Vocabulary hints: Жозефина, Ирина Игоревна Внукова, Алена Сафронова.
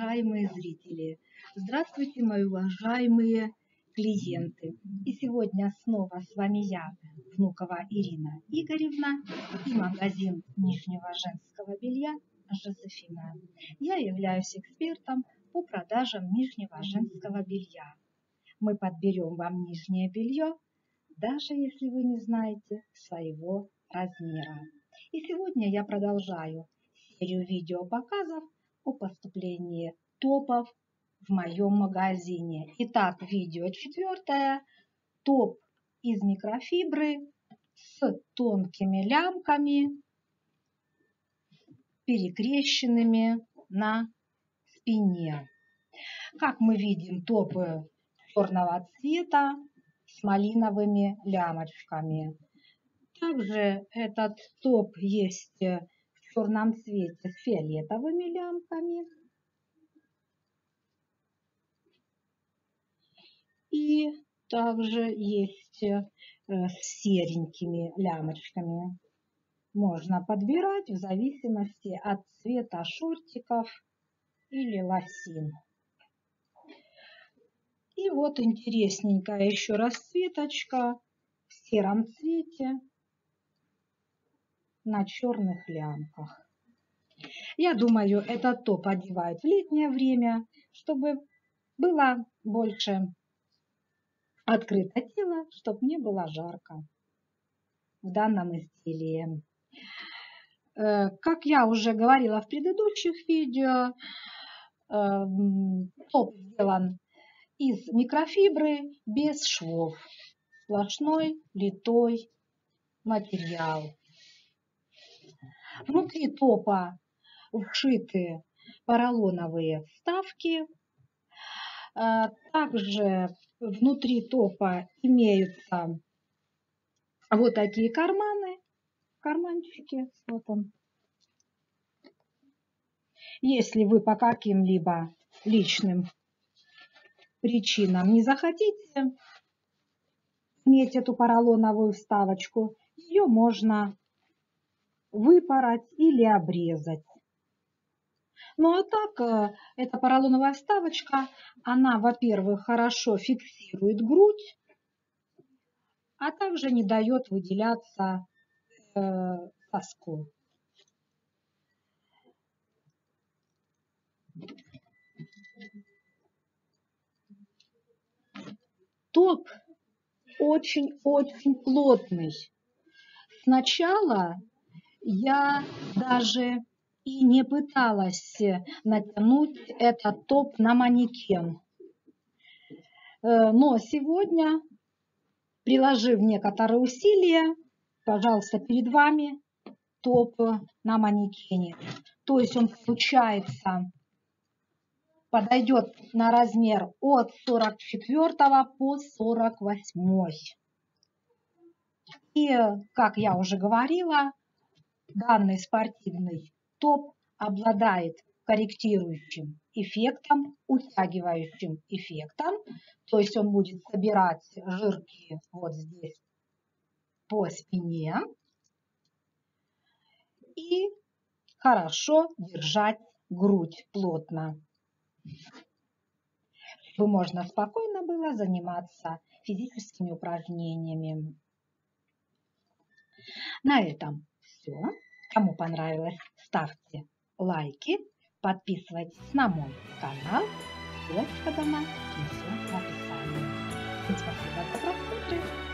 уважаемые зрители! Здравствуйте, мои уважаемые клиенты! И сегодня снова с вами я, Внукова Ирина Игоревна, и магазин нижнего женского белья «Жозефина». Я являюсь экспертом по продажам нижнего женского белья. Мы подберем вам нижнее белье, даже если вы не знаете своего размера. И сегодня я продолжаю серию видеопоказов о поступлении топов в моем магазине. Итак, видео 4. Топ из микрофибры с тонкими лямками, перекрещенными на спине. Как мы видим, топы черного цвета с малиновыми лямочками. Также этот топ есть в черном цвете с фиолетовыми лямками. И также есть с серенькими лямочками. Можно подбирать в зависимости от цвета шортиков или лосин. И вот интересненькая еще расцветочка в сером цвете на черных лямках. Я думаю, этот топ одевают в летнее время, чтобы было больше открыто тело, чтобы не было жарко в данном изделии. Как я уже говорила в предыдущих видео, топ сделан из микрофибры без швов. Сплошной литой материал. Внутри топа вшиты поролоновые вставки. Также внутри топа имеются вот такие карманы, карманчики. Вот он. Если вы по каким-либо личным причинам не захотите иметь эту поролоновую вставочку, ее можно выпороть или обрезать. Ну а так, эта поролоновая вставочка, она, во-первых, хорошо фиксирует грудь, а также не дает выделяться соску. Топ очень-очень плотный. Сначала я даже и не пыталась натянуть этот топ на манекен. Но сегодня, приложив некоторые усилия, пожалуйста, перед вами топ на манекене. То есть он получается, подойдет на размер от 44 по 48. И, как я уже говорила, данный спортивный топ обладает корректирующим эффектом, утягивающим эффектом. То есть он будет собирать жирки вот здесь по спине и хорошо держать грудь плотно, чтобы можно спокойно было заниматься физическими упражнениями. На этом все. Кому понравилось, ставьте лайки, подписывайтесь на мой канал. Ссылочка на мой в описании. Всем спасибо за просмотр.